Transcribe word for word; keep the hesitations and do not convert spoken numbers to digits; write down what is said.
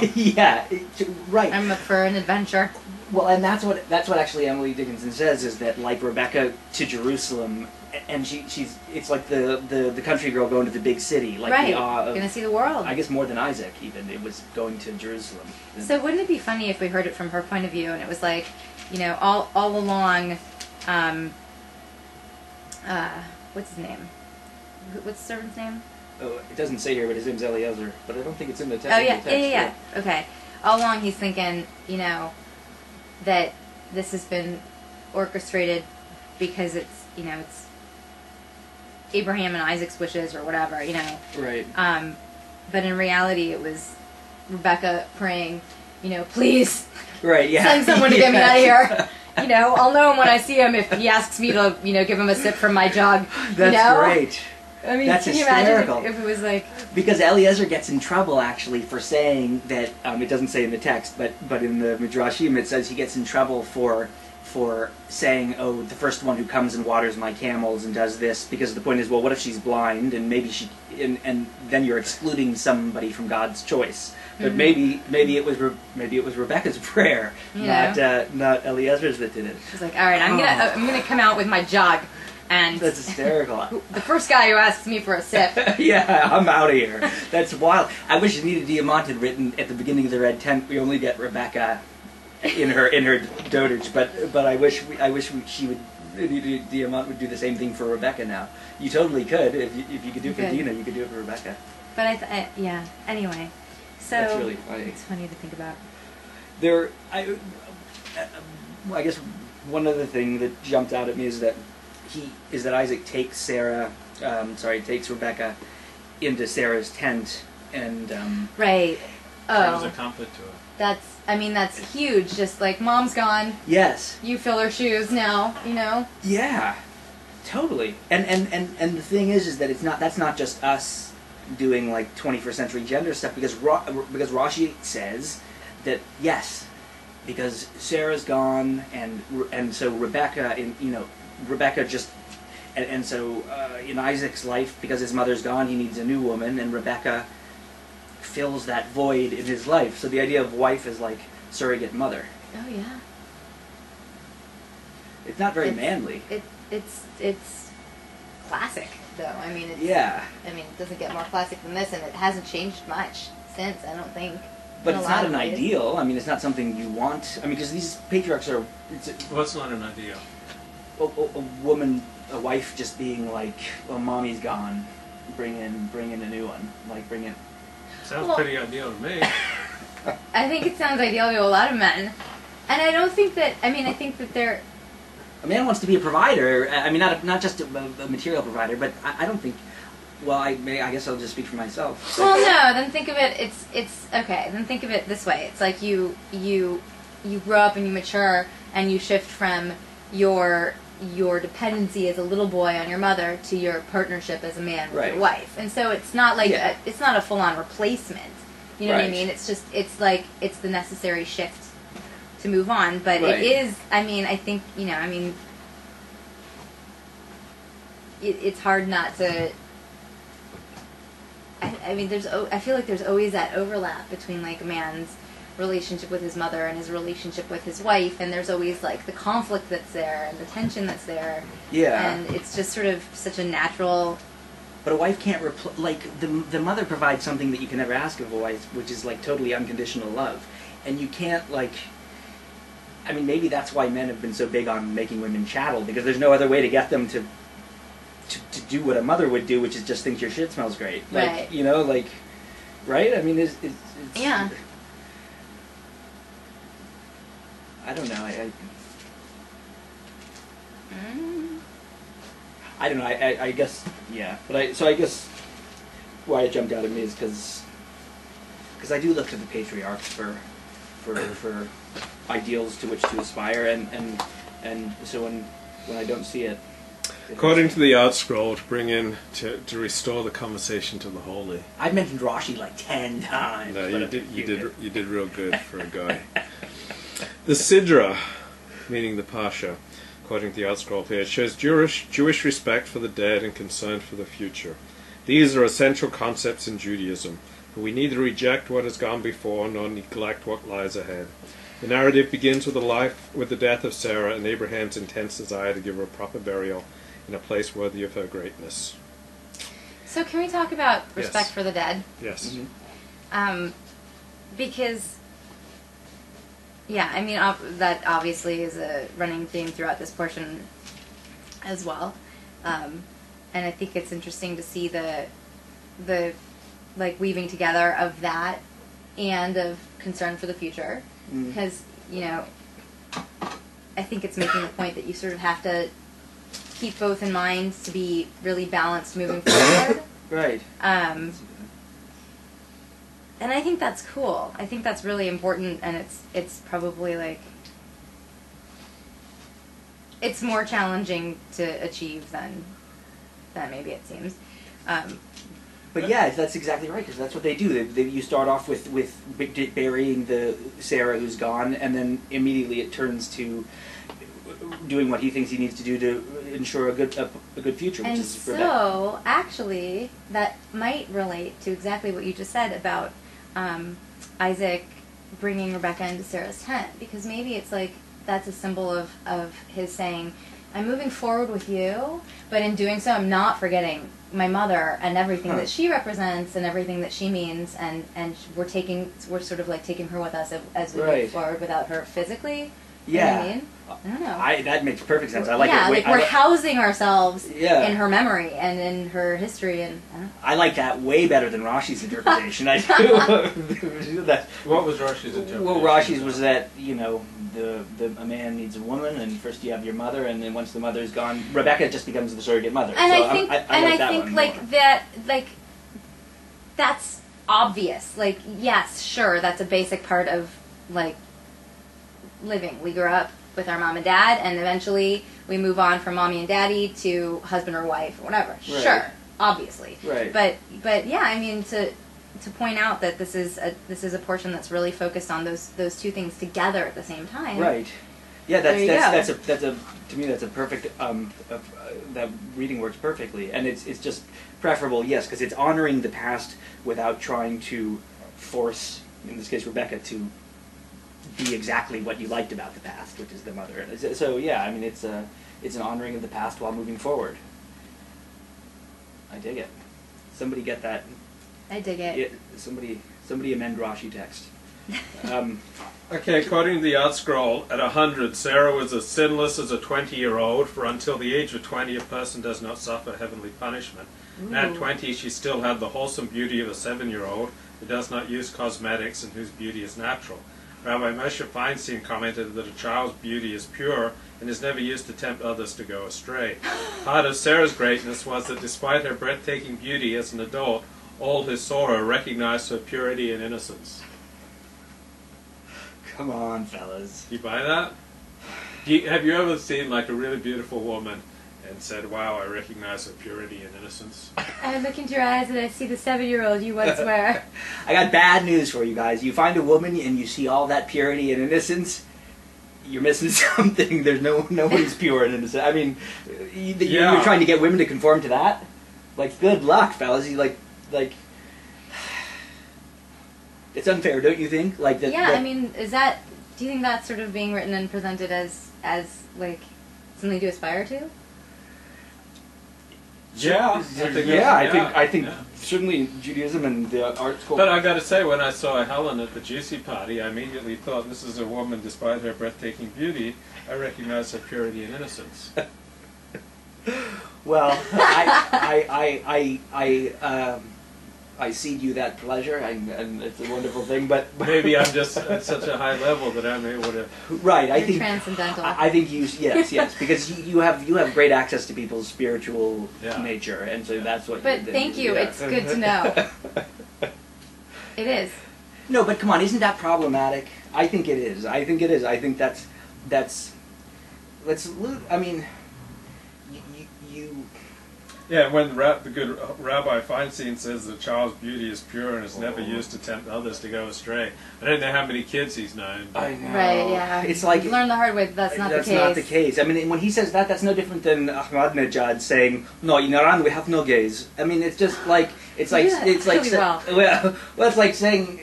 now. Yeah, it, right. I'm up for an adventure. Well, and that's what that's what actually Emily Dickinson says, is that, like, Rebecca to Jerusalem, and she she's it's like the the, the country girl going to the big city, like right. the awe of, gonna see the world. I guess more than Isaac even, it was going to Jerusalem. So wouldn't it be funny if we heard it from her point of view, and it was like, you know, all all along, um, uh, what's his name? What's the servant's name? Oh, it doesn't say here, but his name's Eliezer. But I don't think it's in the text. Oh yeah, text, yeah, yeah, yeah. But... Okay. All along he's thinking, you know, that this has been orchestrated because it's, you know, it's Abraham and Isaac's wishes or whatever, you know. Right. Um, but in reality, it was Rebecca praying, you know, please, right, yeah, send someone to yeah. get me out of here. You know, I'll know him when I see him if he asks me to, you know, give him a sip from my jug. That's you know? Great. I mean, that's can hysterical. You imagine if it was like... Because Eliezer gets in trouble, actually, for saying that, um, it doesn't say in the text, but, but in the Midrashim it says he gets in trouble for for saying, oh, the first one who comes and waters my camels and does this, because the point is, well, what if she's blind, and maybe she... And, and then you're excluding somebody from God's choice. But mm-hmm. maybe maybe it was Re maybe it was Rebecca's prayer, yeah. not uh, not Eliezer's that did it. She's like, all right, I'm oh. gonna uh, I'm gonna come out with my jog, and that's hysterical. The first guy who asks me for a sip, yeah, I'm out of here. That's wild. I wish Anita Diamant had written at the beginning of the Red Tent, we only get Rebecca in her in her dotage, but but I wish we, I wish we, she would. Anita Diamant would do the same thing for Rebecca now. You totally could. If you, if you could do it for Dina, you could do it for Rebecca. But I, th I yeah. Anyway, so that's really funny. It's funny to think about. There, I, I guess one other thing that jumped out at me is that he is that Isaac takes Sarah, um, sorry, takes Rebecca into Sarah's tent, and um, right. Oh, it was a conflict to her. That's, I mean, that's huge. Just like, mom's gone. Yes. You fill her shoes now, you know? Yeah, totally. And, and, and, and the thing is, is that it's not, that's not just us doing like twenty-first century gender stuff, because, Ra because Rashi says that, yes, because Sarah's gone, and, and so Rebecca, in, you know, Rebecca just, and, and so uh, in Isaac's life, because his mother's gone, he needs a new woman, and Rebecca fills that void in his life. So the idea of wife is like surrogate mother. Oh yeah. It's not very it's, manly. It it's it's classic though. I mean, it's, yeah. I mean, it doesn't get more classic than this, and it hasn't changed much since, I don't think. But it's not an ideal. I mean, it's not something you want. I mean, because these patriarchs are. It's a, well, it's not an ideal. A, a, a woman, a wife, just being like, "Well, mommy's gone. Bring in, bring in a new one. Like, bring in." Sounds well, pretty ideal to me. I think it sounds ideal to a lot of men. And I don't think that, I mean, I think that they're... A man wants to be a provider. I mean, not a, not just a, a material provider, but I, I don't think... Well, I, may, I guess I'll just speak for myself. Well, no, then think of it, it's, it's, okay, then think of it this way. It's like you, you, you grow up and you mature, and you shift from your, your dependency as a little boy on your mother to your partnership as a man with right. your wife. And so it's not like yeah. a, it's not a full-on replacement, you know right. what I mean? It's just, it's like, it's the necessary shift to move on, but right. it is, I mean, I think, you know, I mean, it, it's hard not to, I, I mean, there's, I feel like there's always that overlap between, like, a man's relationship with his mother and his relationship with his wife, and there's always like the conflict that's there and the tension that's there. Yeah. And it's just sort of such a natural. But a wife can't repl like the the mother provides something that you can never ask of a wife, which is like totally unconditional love, and you can't like. I mean, maybe that's why men have been so big on making women chattel, because there's no other way to get them to to, to do what a mother would do, which is just think your shit smells great. Like, right. You know, like, right? I mean, it's, it's, it's yeah. I don't know. I, I, I don't know. I, I, I guess, yeah. But I, so I guess why it jumped out at me is because because I do look to the patriarchs for for for ideals to which to aspire, and and and so when when I don't see it. According to the Art Scroll, to bring in, to, to restore the conversation to the holy. I mentioned Rashi like ten times. No, you did, you did, you did real good for a guy. The Sidra, meaning the Parsha, quoting the Art Scroll here, shows Jewish, Jewish respect for the dead and concern for the future. These are essential concepts in Judaism. We neither reject what has gone before nor neglect what lies ahead. The narrative begins with the life, with the death of Sarah and Abraham's intense desire to give her a proper burial in a place worthy of her greatness. So can we talk about respect yes. for the dead? Yes. Mm-hmm. Um, because, yeah, I mean, ob that obviously is a running theme throughout this portion as well. Um, and I think it's interesting to see the, the like, weaving together of that and of concern for the future. Mm. Because, you know, I think it's making the point that you sort of have to keep both in mind to be really balanced moving forward. Right. Um, and I think that's cool. I think that's really important, and it's it's probably, like, it's more challenging to achieve than, than maybe it seems. Um, But yeah, that's exactly right, because that's what they do. They, they, you start off with, with burying the Sarah who's gone, and then immediately it turns to doing what he thinks he needs to do to ensure a good, a, a good future. Which and is so, Rebecca. Actually, that might relate to exactly what you just said about um, Isaac bringing Rebecca into Sarah's tent, because maybe it's like that's a symbol of, of his saying, I'm moving forward with you, but in doing so I'm not forgetting my mother and everything huh. that she represents and everything that she means, and and we're taking we're sort of like taking her with us as we right. move forward without her physically. Yeah, you know what I mean? I don't know. I, that makes perfect sense. I like yeah, it. Yeah, like we're I, housing ourselves yeah. in her memory and in her history, and I, don't know. I like that way better than Rashi's interpretation. I do. That. What was Rashi's interpretation? Well, Rashi's was that you know the the a man needs a woman, and first you have your mother, and then once the mother's gone, Rebecca just becomes the surrogate mother. And so I think, I, I, I and like I think like more. that, like that's obvious. Like yes, sure, that's a basic part of like. living. We grew up with our mom and dad, and eventually we move on from mommy and daddy to husband or wife or whatever. Right. Sure, obviously. Right. But but yeah, I mean to to point out that this is a this is a portion that's really focused on those those two things together at the same time. Right. Yeah, that's that's go. that's a that's a to me that's a perfect um a, uh, that reading works perfectly, and it's it's just preferable, yes, because it's honoring the past without trying to force, in this case, Rebecca to be exactly what you liked about the past, which is the mother. So yeah, I mean, it's a it's an honoring of the past while moving forward. I dig it. Somebody get that. I dig it. it somebody somebody amend Rashi text. Um, okay, according to the Art Scroll, at a hundred, Sarah was as sinless as a twenty-year-old. For until the age of twenty, a person does not suffer heavenly punishment. Ooh. At twenty, she still had the wholesome beauty of a seven-year-old who does not use cosmetics and whose beauty is natural. Rabbi Moshe Feinstein commented that a child's beauty is pure and is never used to tempt others to go astray. Part of Sarah's greatness was that despite her breathtaking beauty as an adult, all who saw her recognized her purity and innocence. Come on, fellas. Do you buy that? Do you, have you ever seen like a really beautiful woman and said, wow, I recognize her purity and innocence? I look into your eyes and I see the seven-year-old you once were. I got bad news for you guys. You find a woman and you see all that purity and innocence, you're missing something. There's no nobody's pure and innocent. I mean, you, yeah. you're trying to get women to conform to that? Like, good luck, fellas. You like, like, it's unfair, don't you think? Like, the, yeah, the, I mean, is that? Do you think that's sort of being written and presented as, as like, something to aspire to? Yeah, yeah, I think, yeah, I think, I think yeah. certainly in Judaism and the art school. But I got to say, when I saw Helen at the Juicy Party, I immediately thought, this is a woman, despite her breathtaking beauty, I recognize her purity and innocence. Well, I, I, I, I, I, um, I cede you that pleasure, and, and it's a wonderful thing. But maybe I'm just at such a high level that I'm able to. Right, I You're think transcendental. I, I think you yes, yes, because you, you have you have great access to people's spiritual yeah. nature, and so yeah. that's what. But you, thank the, you. Yeah. It's good to know. It is. No, but come on, isn't that problematic? I think it is. I think it is. I think that's that's. Let's. I mean, you. you Yeah, when the good Rabbi Feinstein says the child's beauty is pure and is never used to tempt others to go astray. I don't know how many kids he's known. I know. Right, yeah. It's like, you learn the hard way that that's not that's the case. That's not the case. I mean, when he says that, that's no different than Ahmadinejad saying, no, in Iran we have no gays. I mean, it's just like, it's like, yeah, it's like, well. well, well, it's like saying,